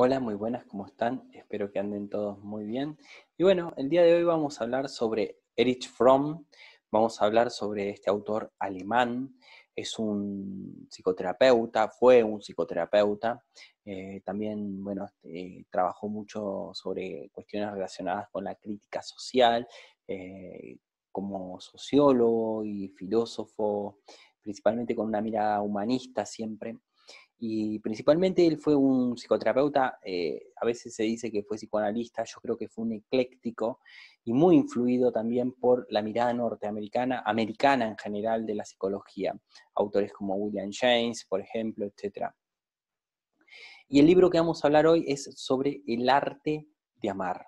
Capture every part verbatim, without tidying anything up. Hola, muy buenas, ¿cómo están? Espero que anden todos muy bien. Y bueno, el día de hoy vamos a hablar sobre Erich Fromm, vamos a hablar sobre este autor alemán. Es un psicoterapeuta, fue un psicoterapeuta, eh, también bueno, eh, trabajó mucho sobre cuestiones relacionadas con la crítica social, eh, como sociólogo y filósofo, principalmente con una mirada humanista siempre. Y principalmente él fue un psicoterapeuta, eh, a veces se dice que fue psicoanalista, yo creo que fue un ecléctico y muy influido también por la mirada norteamericana, americana en general, de la psicología. Autores como William James, por ejemplo, etcétera. Y el libro que vamos a hablar hoy es sobre El arte de amar.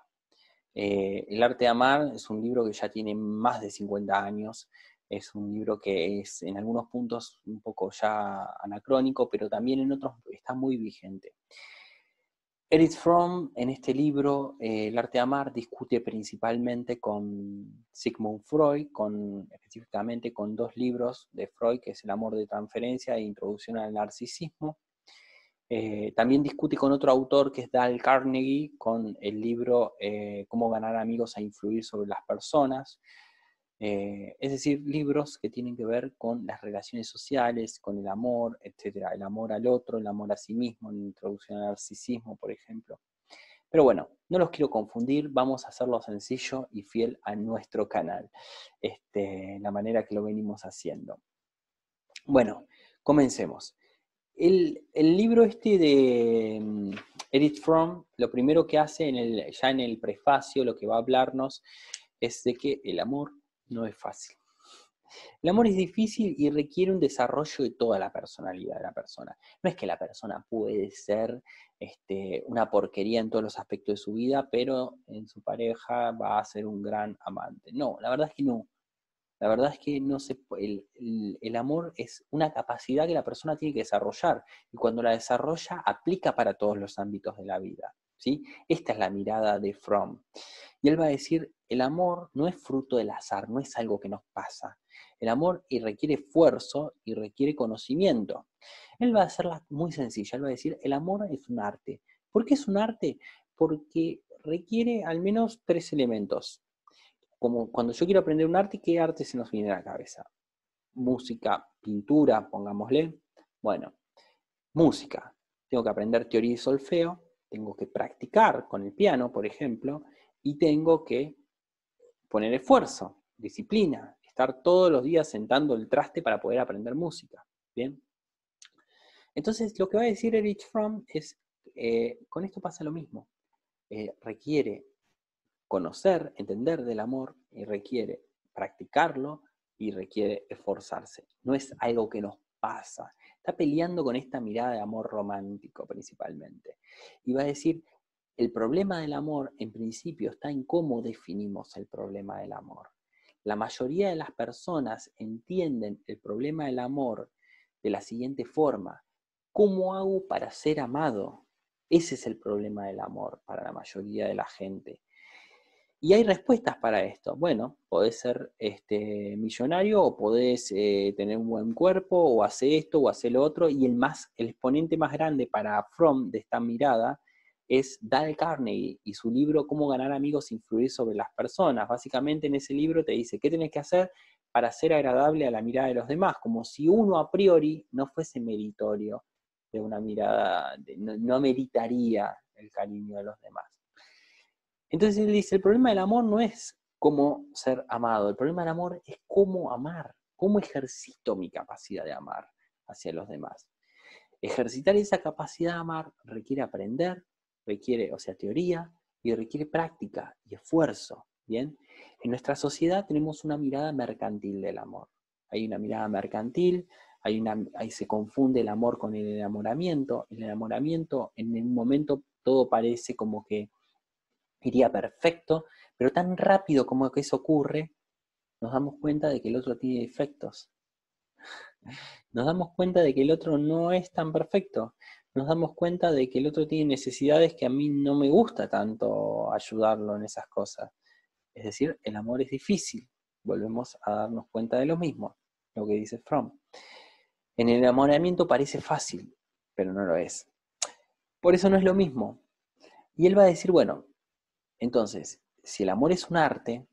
Eh, El arte de amar es un libro que ya tiene más de cincuenta años. Es un libro que es en algunos puntos un poco ya anacrónico, pero también en otros está muy vigente. Erich Fromm, en este libro, eh, El arte de amar, discute principalmente con Sigmund Freud, con, específicamente con dos libros de Freud, que es El amor de transferencia e Introducción al narcisismo. Eh, también discute con otro autor que es Dale Carnegie, con el libro eh, Cómo ganar amigos e influir sobre las personas. Eh, es decir, libros que tienen que ver con las relaciones sociales, con el amor, etcétera. El amor al otro, el amor a sí mismo, la introducción al narcisismo, por ejemplo. Pero bueno, no los quiero confundir, vamos a hacerlo sencillo y fiel a nuestro canal, este, la manera que lo venimos haciendo. Bueno, comencemos. El, el libro este de Erich Fromm, lo primero que hace en el, ya en el prefacio, lo que va a hablarnos, es de que el amor no es fácil. El amor es difícil y requiere un desarrollo de toda la personalidad de la persona. No es que la persona puede ser este, una porquería en todos los aspectos de su vida, pero en su pareja va a ser un gran amante. No, la verdad es que no. La verdad es que no se, el, el, el amor es una capacidad que la persona tiene que desarrollar, y cuando la desarrolla, aplica para todos los ámbitos de la vida, ¿sí? Esta es la mirada de Fromm. Y él va a decir, el amor no es fruto del azar, no es algo que nos pasa. El amor requiere esfuerzo y requiere conocimiento. Él va a hacerla muy sencilla, él va a decir, el amor es un arte. ¿Por qué es un arte? Porque requiere al menos tres elementos. Como cuando yo quiero aprender un arte, ¿qué arte se nos viene a la cabeza? Música, pintura, pongámosle. Bueno, música. Tengo que aprender teoría y solfeo, tengo que practicar con el piano, por ejemplo, y tengo que poner esfuerzo, disciplina, estar todos los días sentando el traste para poder aprender música. ¿Bien? Entonces, lo que va a decir Erich Fromm es, eh, con esto pasa lo mismo. Eh, requiere conocer, entender del amor, y requiere practicarlo y requiere esforzarse. No es algo que nos pasa. Está peleando con esta mirada de amor romántico principalmente. Y va a decir, el problema del amor en principio está en cómo definimos el problema del amor. La mayoría de las personas entienden el problema del amor de la siguiente forma. ¿Cómo hago para ser amado? Ese es el problema del amor para la mayoría de la gente. Y hay respuestas para esto. Bueno, podés ser este, millonario, o podés eh, tener un buen cuerpo, o hacer esto, o hacer lo otro. Y el, más, el exponente más grande para Fromm de esta mirada es Dale Carnegie y su libro Cómo ganar amigos e influir sobre las personas. Básicamente en ese libro te dice qué tenés que hacer para ser agradable a la mirada de los demás, como si uno a priori no fuese meritorio de una mirada, de, no, no meritaría el cariño de los demás. Entonces él dice, el problema del amor no es cómo ser amado, el problema del amor es cómo amar, cómo ejercito mi capacidad de amar hacia los demás. Ejercitar esa capacidad de amar requiere aprender, requiere, o sea, teoría, y requiere práctica y esfuerzo, ¿bien? En nuestra sociedad tenemos una mirada mercantil del amor. Hay una mirada mercantil, hay una, ahí se confunde el amor con el enamoramiento. El enamoramiento, en un momento todo parece como que iría perfecto, pero tan rápido como que eso ocurre, nos damos cuenta de que el otro tiene defectos. Nos damos cuenta de que el otro no es tan perfecto. Nos damos cuenta de que el otro tiene necesidades que a mí no me gusta tanto ayudarlo en esas cosas. Es decir, el amor es difícil. Volvemos a darnos cuenta de lo mismo, lo que dice Fromm. En el enamoramiento parece fácil, pero no lo es. Por eso no es lo mismo. Y él va a decir, bueno, entonces, si el amor es un arte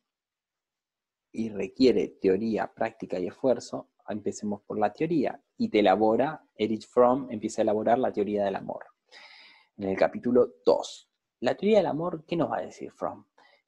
y requiere teoría, práctica y esfuerzo, empecemos por la teoría. Y te elabora, Erich Fromm empieza a elaborar la teoría del amor. En el capítulo dos. La teoría del amor, ¿qué nos va a decir Fromm?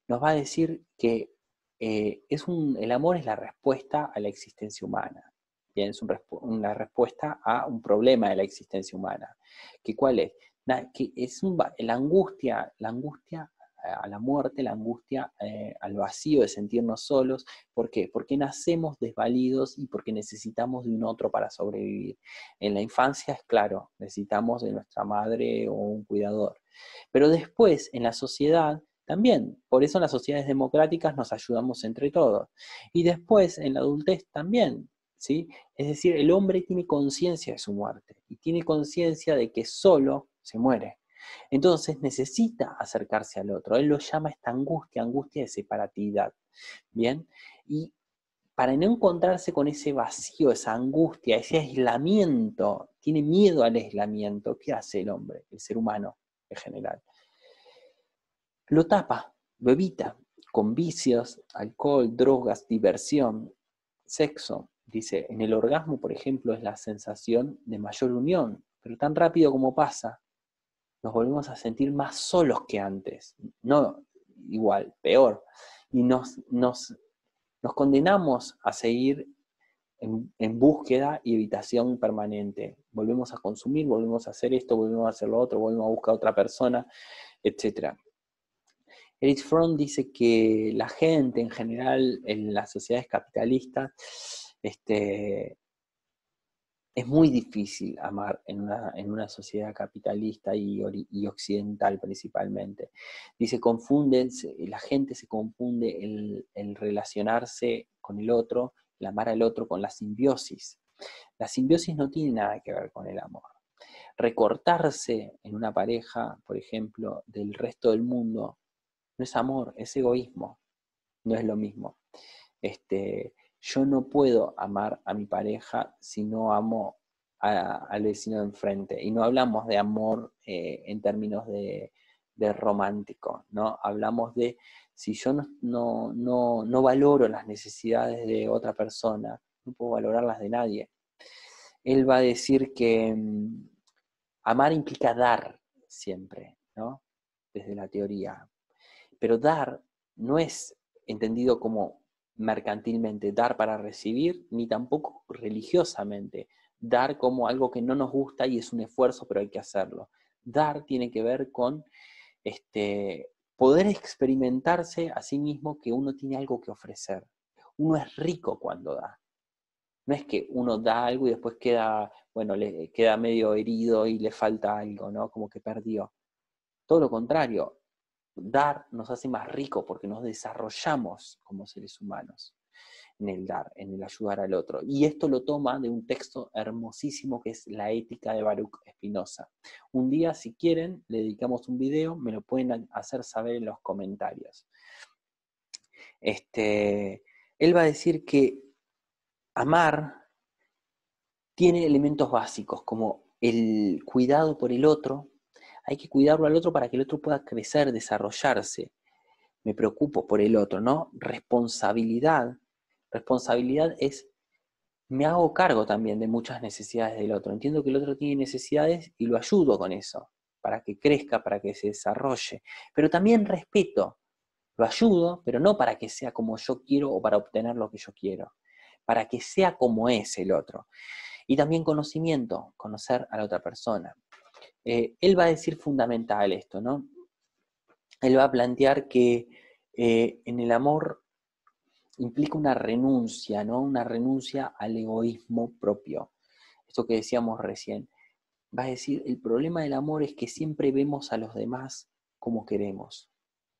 Nos va a decir que eh, es un, el amor es la respuesta a la existencia humana. Bien, es un, una respuesta a un problema de la existencia humana. ¿Que cuál es? Na, que es un, la angustia, la angustia a la muerte, la angustia eh, al vacío de sentirnos solos. ¿Por qué? Porque nacemos desvalidos y porque necesitamos de un otro para sobrevivir. En la infancia es claro, necesitamos de nuestra madre o un cuidador. Pero después, en la sociedad, también. Por eso en las sociedades democráticas nos ayudamos entre todos. Y después, en la adultez también, ¿sí? Es decir, el hombre tiene conciencia de su muerte y tiene conciencia de que solo se muere. Entonces necesita acercarse al otro. Él lo llama esta angustia, angustia de separatividad. ¿Bien? Y para no encontrarse con ese vacío, esa angustia, ese aislamiento, tiene miedo al aislamiento. ¿Qué hace el hombre, el ser humano en general? Lo tapa, lo evita, con vicios, alcohol, drogas, diversión, sexo. Dice, en el orgasmo, por ejemplo, es la sensación de mayor unión, pero tan rápido como pasa, nos volvemos a sentir más solos que antes, no igual, peor, y nos, nos, nos condenamos a seguir en, en búsqueda y evitación permanente. Volvemos a consumir, volvemos a hacer esto, volvemos a hacer lo otro, volvemos a buscar a otra persona, etcétera. Erich Fromm dice que la gente en general, en las sociedades capitalistas, este... es muy difícil amar en una, en una sociedad capitalista y, y occidental principalmente. Dice, confunden, la gente se confunde el, el relacionarse con el otro, el amar al otro con la simbiosis. La simbiosis no tiene nada que ver con el amor. Recortarse en una pareja, por ejemplo, del resto del mundo, no es amor, es egoísmo. No es lo mismo. Este... Yo no puedo amar a mi pareja si no amo al vecino de enfrente. Y no hablamos de amor eh, en términos de, de romántico, ¿no? Hablamos de, si yo no, no, no, no valoro las necesidades de otra persona, no puedo valorar las de nadie. Él va a decir que um, amar implica dar siempre, ¿no? Desde la teoría. Pero dar no es entendido como mercantilmente, dar para recibir, ni tampoco religiosamente, dar como algo que no nos gusta y es un esfuerzo, pero hay que hacerlo. Dar tiene que ver con este, poder experimentarse a sí mismo que uno tiene algo que ofrecer. Uno es rico cuando da. No es que uno da algo y después queda, bueno, le queda medio herido y le falta algo, ¿no? Como que perdió. Todo lo contrario. Dar nos hace más ricos porque nos desarrollamos como seres humanos en el dar, en el ayudar al otro. Y esto lo toma de un texto hermosísimo que es La ética de Baruch Spinoza. Un día, si quieren, le dedicamos un video, me lo pueden hacer saber en los comentarios. Este, él va a decir que amar tiene elementos básicos como el cuidado por el otro. Hay que cuidarlo al otro para que el otro pueda crecer, desarrollarse. Me preocupo por el otro, ¿no? Responsabilidad. Responsabilidad es, me hago cargo también de muchas necesidades del otro. Entiendo que el otro tiene necesidades y lo ayudo con eso, para que crezca, para que se desarrolle. Pero también respeto. Lo ayudo, pero no para que sea como yo quiero o para obtener lo que yo quiero. Para que sea como es el otro. Y también conocimiento, conocer a la otra persona. Eh, él va a decir fundamental esto, ¿no? Él va a plantear que eh, en el amor implica una renuncia, ¿no? Una renuncia al egoísmo propio. Esto que decíamos recién. Va a decir, el problema del amor es que siempre vemos a los demás como queremos,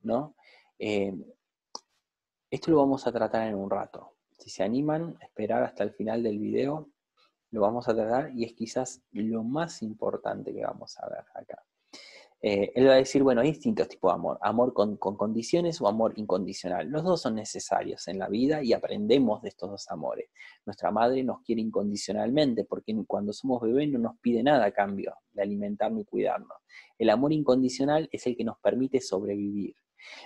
¿no? Eh, esto lo vamos a tratar en un rato. Si se animan a esperar hasta el final del video, lo vamos a tratar y es quizás lo más importante que vamos a ver acá. Eh, él va a decir, bueno, hay distintos tipos de amor, amor con, con condiciones o amor incondicional. Los dos son necesarios en la vida y aprendemos de estos dos amores. Nuestra madre nos quiere incondicionalmente porque cuando somos bebés no nos pide nada a cambio de alimentarnos y cuidarnos. El amor incondicional es el que nos permite sobrevivir.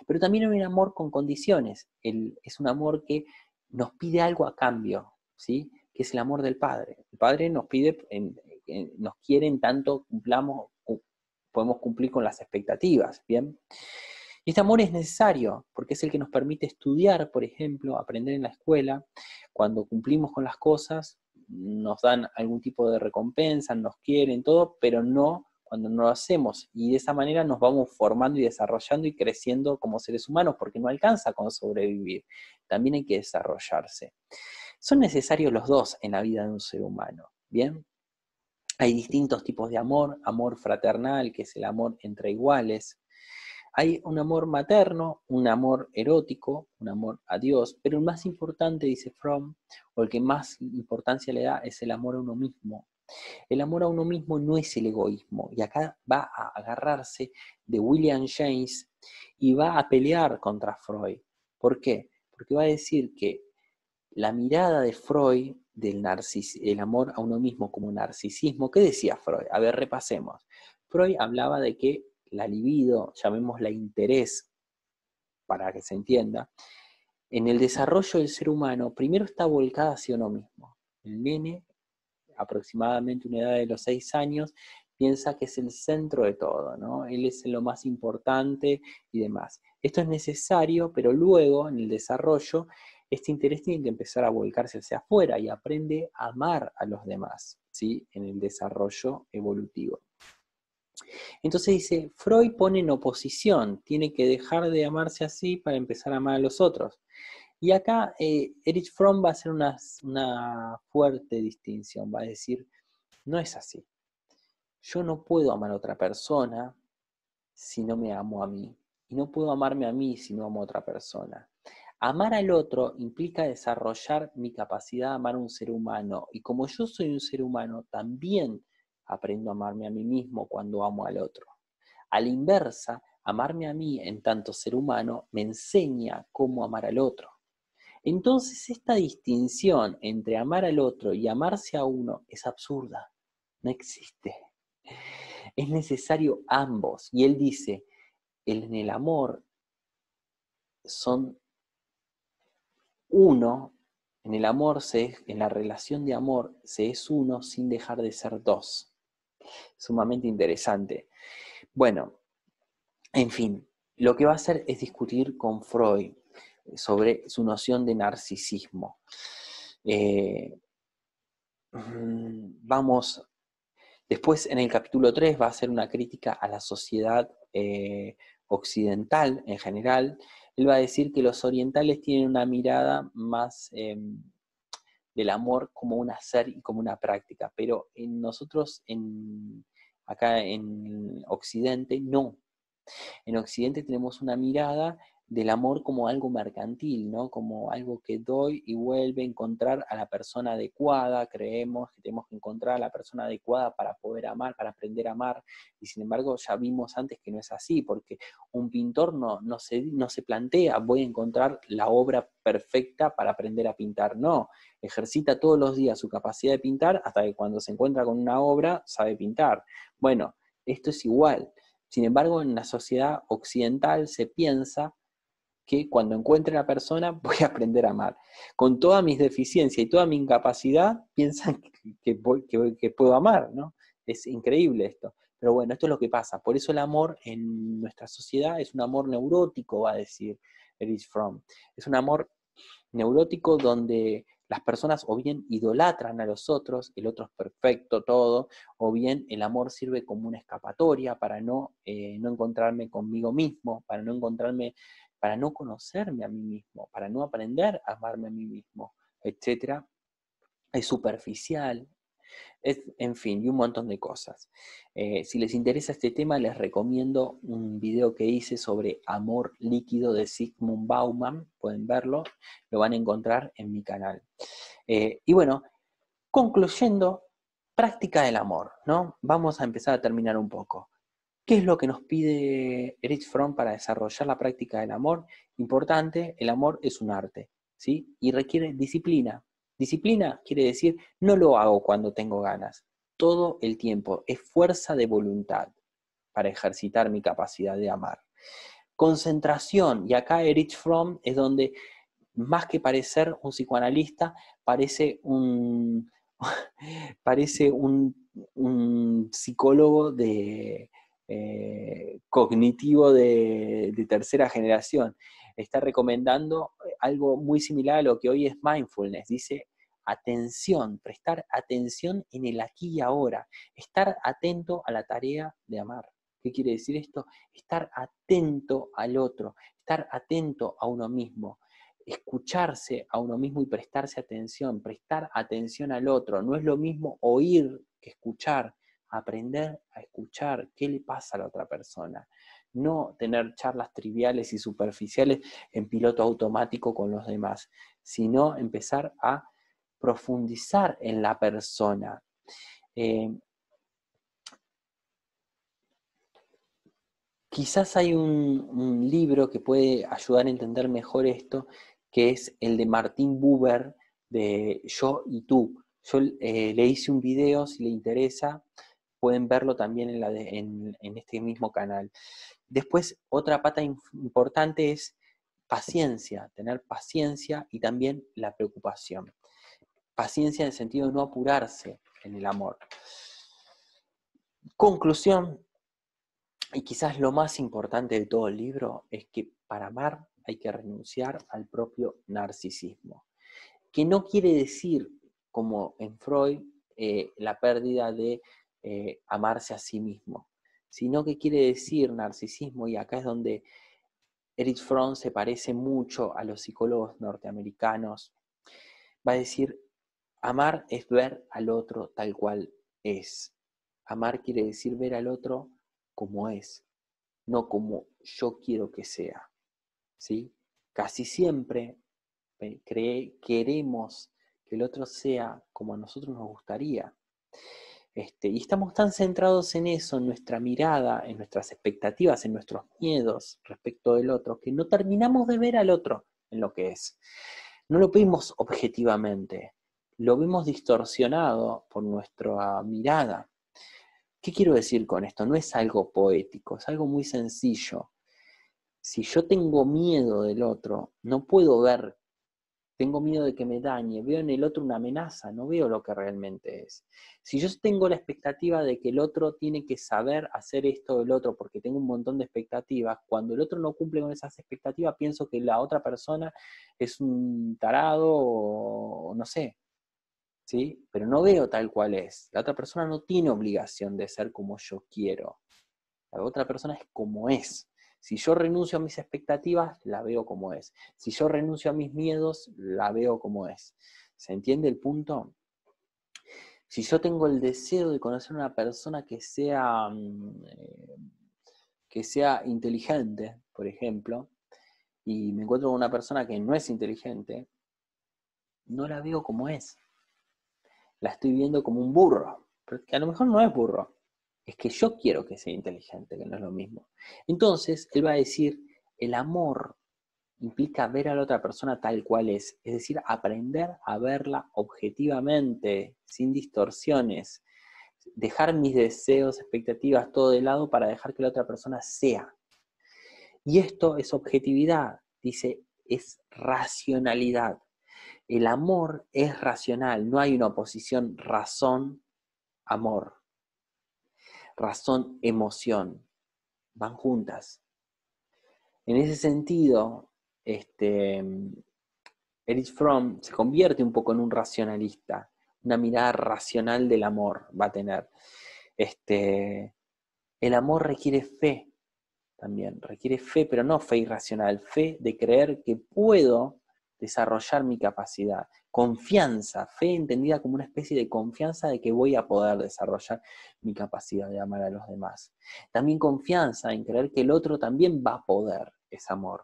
Pero también hay un amor con condiciones, el, es un amor que nos pide algo a cambio, ¿sí? Que es el amor del padre. El padre nos pide, en, en, nos quiere en tanto cumplamos, podemos cumplir con las expectativas, ¿bien? Y este amor es necesario, porque es el que nos permite estudiar, por ejemplo, aprender en la escuela. Cuando cumplimos con las cosas, nos dan algún tipo de recompensa, nos quieren, todo, pero no cuando no lo hacemos. Y de esa manera nos vamos formando y desarrollando y creciendo como seres humanos, porque no alcanza con sobrevivir. También hay que desarrollarse. Son necesarios los dos en la vida de un ser humano, ¿bien? Hay distintos tipos de amor, amor fraternal, que es el amor entre iguales. Hay un amor materno, un amor erótico, un amor a Dios, pero el más importante, dice Fromm, o el que más importancia le da, es el amor a uno mismo. El amor a uno mismo no es el egoísmo, y acá va a agarrarse de William James y va a pelear contra Freud. ¿Por qué? Porque va a decir que la mirada de Freud del narcis, el amor a uno mismo como narcisismo. ¿Qué decía Freud? A ver, repasemos. Freud hablaba de que la libido, llamémosla interés, para que se entienda, en el desarrollo del ser humano, primero está volcada hacia uno mismo. El nene, aproximadamente una edad de los seis años, piensa que es el centro de todo, ¿no? Él es lo más importante y demás. Esto es necesario, pero luego, en el desarrollo, este interés tiene que empezar a volcarse hacia afuera y aprende a amar a los demás, ¿sí? En el desarrollo evolutivo. Entonces dice, Freud pone en oposición, tiene que dejar de amarse así para empezar a amar a los otros. Y acá eh, Erich Fromm va a hacer una, una fuerte distinción, va a decir, no es así. Yo no puedo amar a otra persona si no me amo a mí. Y no puedo amarme a mí si no amo a otra persona. Amar al otro implica desarrollar mi capacidad de amar a un ser humano. Y como yo soy un ser humano, también aprendo a amarme a mí mismo cuando amo al otro. A la inversa, amarme a mí en tanto ser humano me enseña cómo amar al otro. Entonces esta distinción entre amar al otro y amarse a uno es absurda. No existe. Es necesario ambos. Y él dice, en el amor son uno, en el amor, se, en la relación de amor, se es uno sin dejar de ser dos. Sumamente interesante. Bueno, en fin, lo que va a hacer es discutir con Freud sobre su noción de narcisismo. Eh, vamos, después en el capítulo tres va a hacer una crítica a la sociedad eh, occidental en general. Él va a decir que los orientales tienen una mirada más eh, del amor como un hacer y como una práctica, pero en nosotros, en, acá en Occidente, no. En Occidente tenemos una mirada del amor como algo mercantil, ¿no? Como algo que doy y vuelve a encontrar a la persona adecuada. Creemos que tenemos que encontrar a la persona adecuada para poder amar, para aprender a amar, y sin embargo ya vimos antes que no es así, porque un pintor no, no, se, no se plantea, voy a encontrar la obra perfecta para aprender a pintar, no, ejercita todos los días su capacidad de pintar hasta que cuando se encuentra con una obra sabe pintar. Bueno, esto es igual, sin embargo en la sociedad occidental se piensa que cuando encuentre a la persona voy a aprender a amar. Con todas mis deficiencias y toda mi incapacidad, piensan que, voy, que, voy, que puedo amar, ¿no? Es increíble esto. Pero bueno, esto es lo que pasa. Por eso el amor en nuestra sociedad es un amor neurótico, va a decir Erich Fromm. Es un amor neurótico donde las personas o bien idolatran a los otros, el otro es perfecto, todo, o bien el amor sirve como una escapatoria para no, eh, no encontrarme conmigo mismo, para no encontrarme... para no conocerme a mí mismo, para no aprender a amarme a mí mismo, etcétera. Es superficial, es, en fin, y un montón de cosas. Eh, si les interesa este tema, les recomiendo un video que hice sobre amor líquido de Zygmunt Bauman, pueden verlo, lo van a encontrar en mi canal. Eh, y bueno, concluyendo, práctica del amor, ¿no? Vamos a empezar a terminar un poco. ¿Qué es lo que nos pide Erich Fromm para desarrollar la práctica del amor? Importante, el amor es un arte, ¿sí? Y requiere disciplina. Disciplina quiere decir, no lo hago cuando tengo ganas, todo el tiempo, es fuerza de voluntad para ejercitar mi capacidad de amar. Concentración, y acá Erich Fromm es donde, más que parecer un psicoanalista, parece un, parece un, un psicólogo de... Eh, cognitivo de, de tercera generación, está recomendando algo muy similar a lo que hoy es mindfulness. Dice atención, prestar atención en el aquí y ahora, estar atento a la tarea de amar. ¿Qué quiere decir esto? Estar atento al otro, estar atento a uno mismo, escucharse a uno mismo y prestarse atención, prestar atención al otro. No es lo mismo oír que escuchar. Aprender a escuchar qué le pasa a la otra persona. No tener charlas triviales y superficiales en piloto automático con los demás, sino empezar a profundizar en la persona. Eh, quizás hay un, un libro que puede ayudar a entender mejor esto, que es el de Martín Buber, de Yo y Tú. Yo eh, le hice un video, si le interesa, pueden verlo también en, la de, en, en este mismo canal. Después, otra pata importante es paciencia, tener paciencia y también la preocupación. Paciencia en el sentido de no apurarse en el amor. Conclusión, y quizás lo más importante de todo el libro, es que para amar hay que renunciar al propio narcisismo. Que no quiere decir, como en Freud, eh, la pérdida de Eh, amarse a sí mismo, sino que quiere decir narcisismo, y acá es donde Erich Fromm se parece mucho a los psicólogos norteamericanos, va a decir, amar es ver al otro tal cual es. Amar quiere decir ver al otro como es, no como yo quiero que sea, ¿sí? Casi siempre cre- queremos que el otro sea como a nosotros nos gustaría. Este, y estamos tan centrados en eso, en nuestra mirada, en nuestras expectativas, en nuestros miedos respecto del otro, que no terminamos de ver al otro en lo que es. No lo vemos objetivamente, lo vemos distorsionado por nuestra mirada. ¿Qué quiero decir con esto? No es algo poético, es algo muy sencillo. Si yo tengo miedo del otro, no puedo ver, tengo miedo de que me dañe, veo en el otro una amenaza, no veo lo que realmente es. Si yo tengo la expectativa de que el otro tiene que saber hacer esto del otro porque tengo un montón de expectativas, cuando el otro no cumple con esas expectativas pienso que la otra persona es un tarado o no sé, ¿sí? Pero no veo tal cual es. La otra persona no tiene obligación de ser como yo quiero. La otra persona es como es. Si yo renuncio a mis expectativas, la veo como es. Si yo renuncio a mis miedos, la veo como es. ¿Se entiende el punto? Si yo tengo el deseo de conocer a una persona que sea, eh, que sea inteligente, por ejemplo, y me encuentro con una persona que no es inteligente, no la veo como es. La estoy viendo como un burro, pero que a lo mejor no es burro. Es que yo quiero que sea inteligente, que no es lo mismo. Entonces, él va a decir, el amor implica ver a la otra persona tal cual es. Es decir, aprender a verla objetivamente, sin distorsiones. Dejar mis deseos, expectativas, todo de lado para dejar que la otra persona sea. Y esto es objetividad, dice, es racionalidad. El amor es racional, no hay una oposición razón-amor. Razón, emoción, van juntas. En ese sentido, este, Erich Fromm se convierte un poco en un racionalista, una mirada racional del amor va a tener. Este, el amor requiere fe también, requiere fe, pero no fe irracional, fe de creer que puedo desarrollar mi capacidad. Confianza, fe entendida como una especie de confianza de que voy a poder desarrollar mi capacidad de amar a los demás. También confianza en creer que el otro también va a poder, es amor,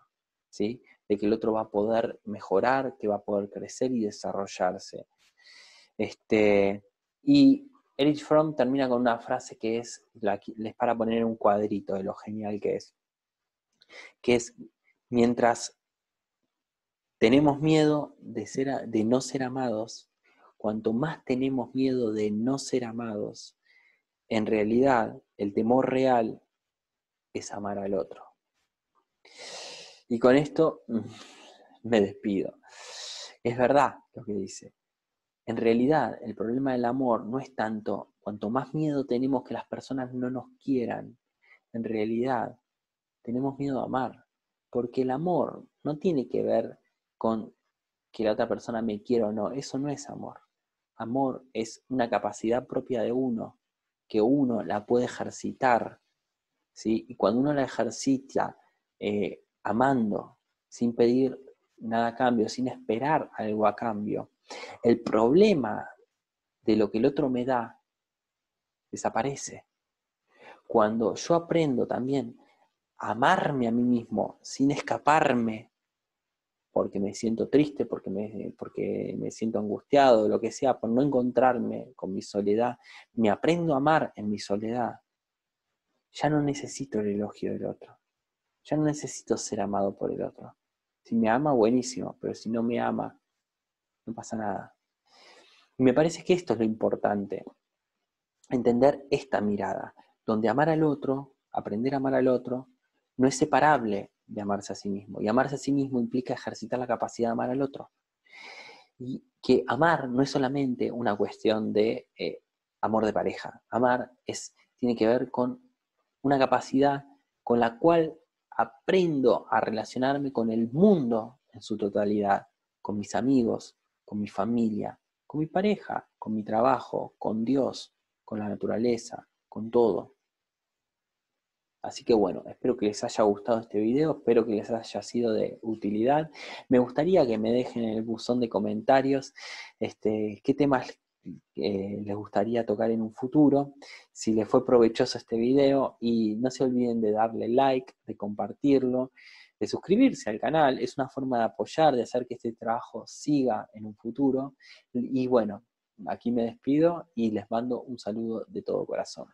¿sí? De que el otro va a poder mejorar, que va a poder crecer y desarrollarse. Este, y Erich Fromm termina con una frase que es, la, les para poner en un cuadrito de lo genial que es, que es, mientras tenemos miedo de, ser, de no ser amados, cuanto más tenemos miedo de no ser amados, en realidad el temor real es amar al otro. Y con esto me despido. Es verdad lo que dice. En realidad, el problema del amor no es tanto cuanto más miedo tenemos que las personas no nos quieran. En realidad, tenemos miedo a amar. Porque el amor no tiene que ver con que la otra persona me quiera o no. Eso no es amor. Amor es una capacidad propia de uno, que uno la puede ejercitar, ¿sí? Y cuando uno la ejercita eh, amando, sin pedir nada a cambio, sin esperar algo a cambio, el problema de lo que el otro me da desaparece. Cuando yo aprendo también a amarme a mí mismo sin escaparme, porque me siento triste, porque me, porque me siento angustiado, lo que sea, por no encontrarme con mi soledad, me aprendo a amar en mi soledad, ya no necesito el elogio del otro, ya no necesito ser amado por el otro. Si me ama, buenísimo, pero si no me ama, no pasa nada. Y me parece que esto es lo importante, entender esta mirada, donde amar al otro, aprender a amar al otro, no es separable de amarse a sí mismo. Y amarse a sí mismo implica ejercitar la capacidad de amar al otro. Y que amar no es solamente una cuestión de eh, amor de pareja. Amar es, tiene que ver con una capacidad con la cual aprendo a relacionarme con el mundo en su totalidad, con mis amigos, con mi familia, con mi pareja, con mi trabajo, con Dios, con la naturaleza, con todo. Así que bueno, espero que les haya gustado este video, espero que les haya sido de utilidad. Me gustaría que me dejen en el buzón de comentarios este, qué temas eh, les gustaría tocar en un futuro, si les fue provechoso este video, y no se olviden de darle like, de compartirlo, de suscribirse al canal. Es una forma de apoyar, de hacer que este trabajo siga en un futuro. Y bueno, aquí me despido y les mando un saludo de todo corazón.